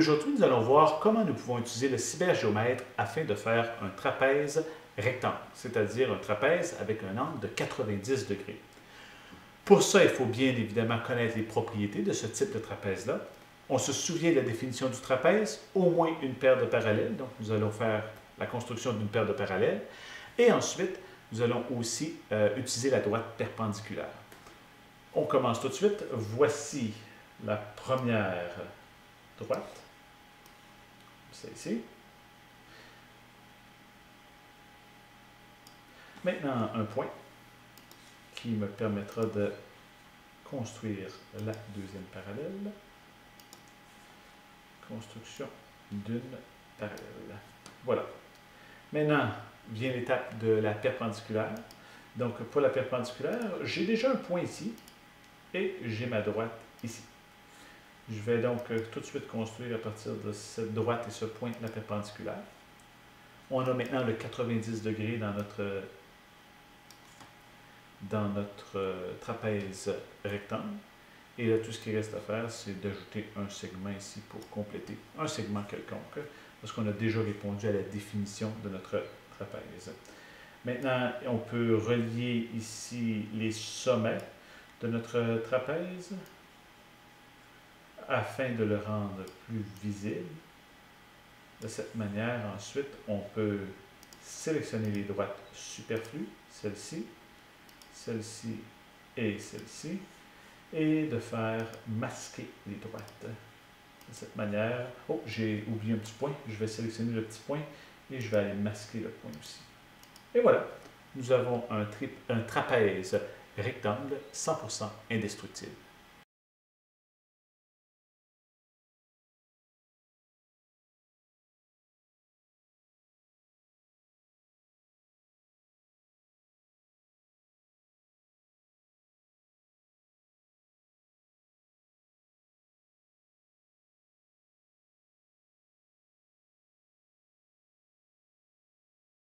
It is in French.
Aujourd'hui, nous allons voir comment nous pouvons utiliser le cybergéomètre afin de faire un trapèze rectangle, c'est-à-dire un trapèze avec un angle de 90 degrés. Pour ça, il faut bien évidemment connaître les propriétés de ce type de trapèze-là. On se souvient de la définition du trapèze, au moins une paire de parallèles, donc nous allons faire la construction d'une paire de parallèles. Et ensuite, nous allons aussi utiliser la droite perpendiculaire. On commence tout de suite. Voici la première droite. C'est ici. Maintenant, un point qui me permettra de construire la deuxième parallèle. Construction d'une parallèle. Voilà. Maintenant vient l'étape de la perpendiculaire. Donc, pour la perpendiculaire, j'ai déjà un point ici et j'ai ma droite ici. Je vais donc tout de suite construire à partir de cette droite et ce point la perpendiculaire. On a maintenant le 90 degrés dans notre trapèze rectangle. Et là, tout ce qui reste à faire, c'est d'ajouter un segment ici pour compléter un segment quelconque, parce qu'on a déjà répondu à la définition de notre trapèze. Maintenant, on peut relier ici les sommets de notre trapèze afin de le rendre plus visible. De cette manière, ensuite, on peut sélectionner les droites superflues, celle-ci, celle-ci et celle-ci, et de faire masquer les droites. De cette manière, oh, j'ai oublié un petit point, je vais sélectionner le petit point et je vais aller masquer le point aussi. Et voilà, nous avons un trapèze rectangle 100% indestructible.